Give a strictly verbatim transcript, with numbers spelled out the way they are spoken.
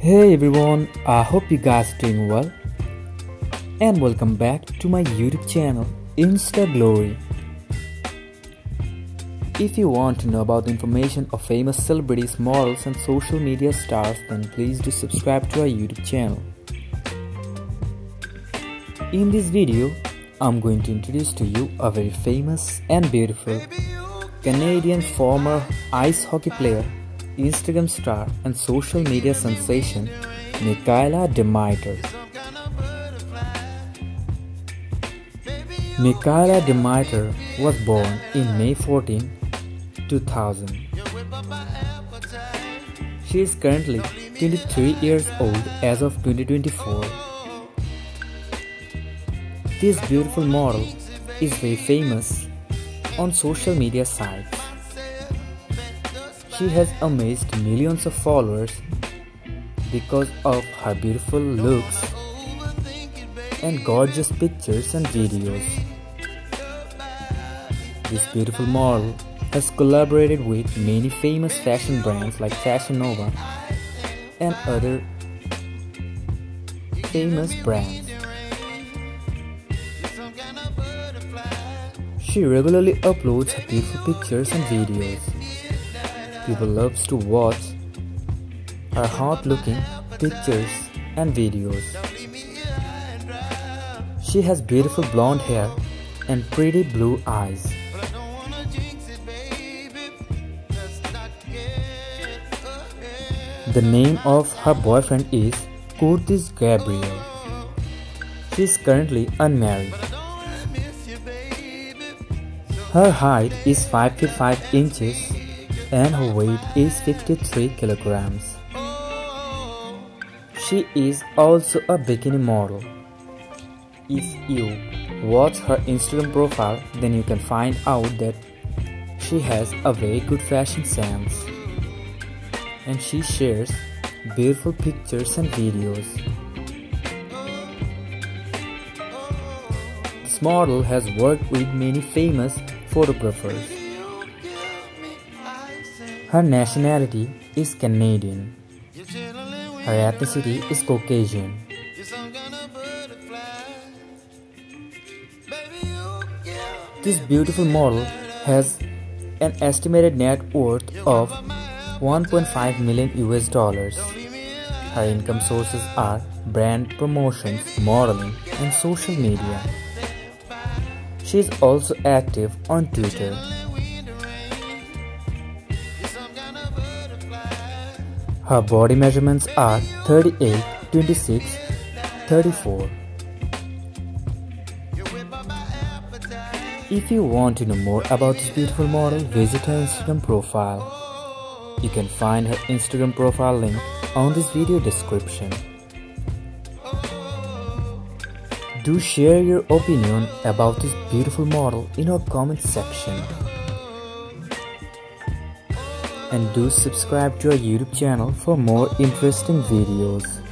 Hey everyone, I hope you guys are doing well and welcome back to my YouTube channel Insta Glory. If you want to know about the information of famous celebrities, models and social media stars, then please do subscribe to our YouTube channel. In this video, I'm going to introduce to you a very famous and beautiful Canadian former ice hockey player, Instagram star and social media sensation Mikayla Demaiter. Mikayla Demaiter was born in May fourteenth, two thousand. She is currently twenty-three years old as of twenty twenty-four. This beautiful model is very famous on social media sites. She has amazed millions of followers because of her beautiful looks and gorgeous pictures and videos. This beautiful model has collaborated with many famous fashion brands like Fashion Nova and other famous brands. She regularly uploads her beautiful pictures and videos. People loves to watch her hot-looking pictures and videos. She has beautiful blonde hair and pretty blue eyes. The name of her boyfriend is Curtis Gabriel. She is currently unmarried. Her height is five feet five inches. And her weight is fifty-three kilograms. She is also a bikini model. If you watch her Instagram profile, then you can find out that she has a very good fashion sense and she shares beautiful pictures and videos. This model has worked with many famous photographers. Her nationality is Canadian. Her ethnicity is Caucasian. This beautiful model has an estimated net worth of one point five million U S dollars. Her income sources are brand promotions, modeling, and social media. She is also active on Twitter. Her body measurements are thirty-eight, twenty-six, thirty-four. If you want to know more about this beautiful model, visit her Instagram profile. You can find her Instagram profile link on this video description. Do share your opinion about this beautiful model in our comment section. And do subscribe to our YouTube channel for more interesting videos.